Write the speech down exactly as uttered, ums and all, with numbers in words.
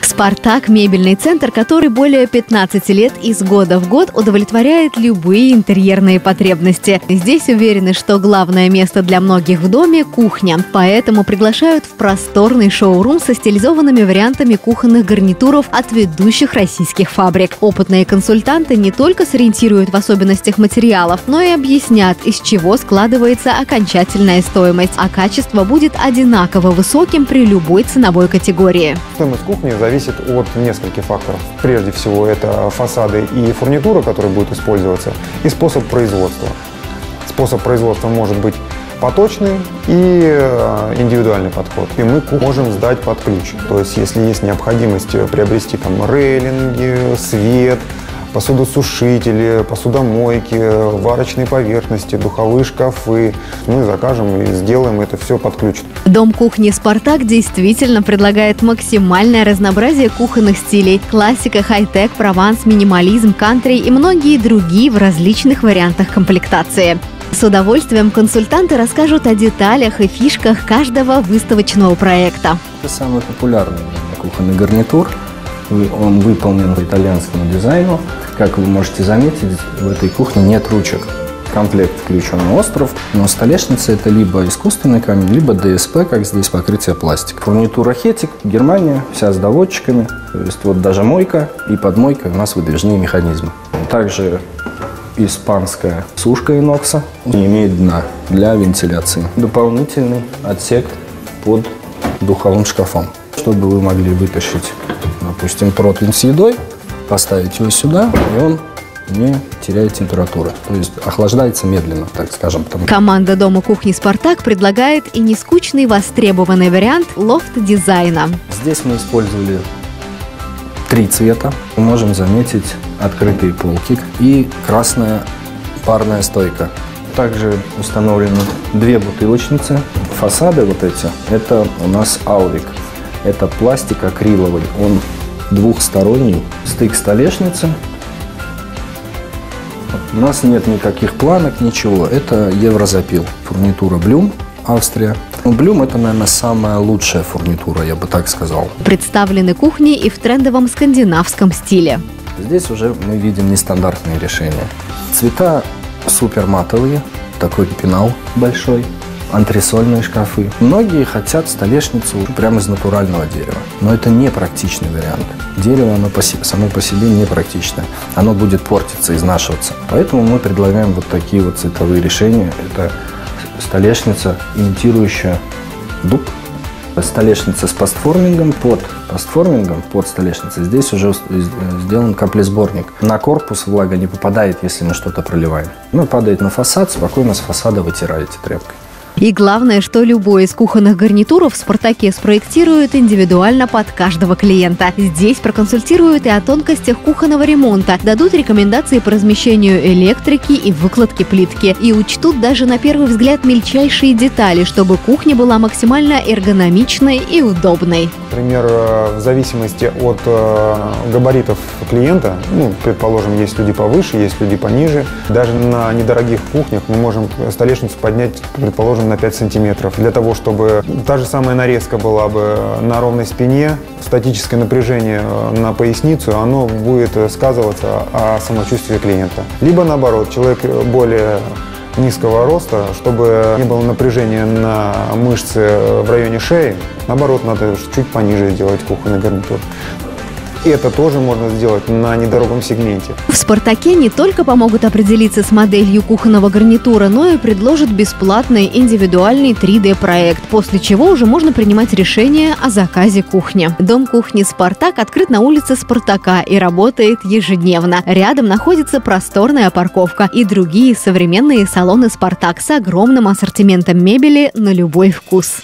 Спартак – мебельный центр, который более пятнадцати лет из года в год удовлетворяет любые интерьерные потребности. Здесь уверены, что главное место для многих в доме – кухня, поэтому приглашают в просторный шоу-рум со стилизованными вариантами кухонных гарнитуров от ведущих российских фабрик. Опытные консультанты не только сориентируют в особенностях материалов, но и объяснят, из чего складывается окончательная стоимость, а качество будет одинаково высоким при любой ценовой категории. Стоимость кухни зависит от нескольких факторов. Прежде всего, это фасады и фурнитура, которые будут использоваться, и способ производства. Способ производства может быть поточный и индивидуальный подход. И мы можем сдать под ключ. То есть, если есть необходимость приобрести там рейлинги, свет, посудосушители, посудомойки, варочные поверхности, духовые шкафы. Мы закажем и сделаем это все под ключ. Дом кухни «Спартак» действительно предлагает максимальное разнообразие кухонных стилей. Классика, хай-тек, прованс, минимализм, кантри и многие другие в различных вариантах комплектации. С удовольствием консультанты расскажут о деталях и фишках каждого выставочного проекта. Это самый популярный кухонный гарнитур. Он выполнен по итальянскому дизайну. Как вы можете заметить, в этой кухне нет ручек. Комплект крюченый остров, но столешница это либо искусственный камень, либо ДСП, как здесь покрытие пластик. Фурнитура Хетик, Германия, вся с доводчиками. То есть вот даже мойка и подмойка, у нас выдвижные механизмы. Также испанская сушка инокса не имеет дна для вентиляции. Дополнительный отсек под духовым шкафом, чтобы вы могли вытащить, допустим, противень с едой, поставить его сюда, и он не теряет температуру, то есть охлаждается медленно, так скажем. Потому... Команда дома кухни «Спартак» предлагает и нескучный востребованный вариант лофт-дизайна. Здесь мы использовали три цвета. Мы можем заметить открытые полки и красная парная стойка. Также установлены две бутылочницы. Фасады вот эти, это у нас аурик. Это пластик акриловый, он двухсторонний. Стык столешницы. У нас нет никаких планок, ничего. Это еврозапил. Фурнитура Blum, Австрия. Блум – это, наверное, самая лучшая фурнитура, я бы так сказал. Представлены кухни и в трендовом скандинавском стиле. Здесь уже мы видим нестандартные решения. Цвета супер матовые, такой пенал большой. Антресольные шкафы. Многие хотят столешницу прямо из натурального дерева, но это не практичный вариант. Дерево оно по себе, само по себе не практичное, оно будет портиться, изнашиваться. Поэтому мы предлагаем вот такие вот цветовые решения. Это столешница, имитирующая дуб. Столешница с постформингом, под постформингом, под столешницей. Здесь уже сделан каплесборник. На корпус влага не попадает, если мы что-то проливаем. Но падает на фасад, спокойно с фасада вытираете тряпкой. И главное, что любой из кухонных гарнитуров в «Спартаке» спроектируют индивидуально под каждого клиента. Здесь проконсультируют и о тонкостях кухонного ремонта, дадут рекомендации по размещению электрики и выкладке плитки. И учтут даже на первый взгляд мельчайшие детали, чтобы кухня была максимально эргономичной и удобной. Например, в зависимости от габаритов клиента, ну, предположим, есть люди повыше, есть люди пониже, даже на недорогих кухнях мы можем столешницу поднять, предположим, на пять сантиметров, для того, чтобы та же самая нарезка была бы на ровной спине, статическое напряжение на поясницу, оно будет сказываться о самочувствии клиента. Либо наоборот, человек более низкого роста, чтобы не было напряжения на мышцы в районе шеи, наоборот, надо чуть пониже сделать кухонный гарнитур. И это тоже можно сделать на недорогом сегменте. В «Спартаке» не только помогут определиться с моделью кухонного гарнитура, но и предложат бесплатный индивидуальный три дэ проект, после чего уже можно принимать решение о заказе кухни. Дом кухни «Спартак» открыт на улице Спартака и работает ежедневно. Рядом находится просторная парковка и другие современные салоны «Спартак» с огромным ассортиментом мебели на любой вкус.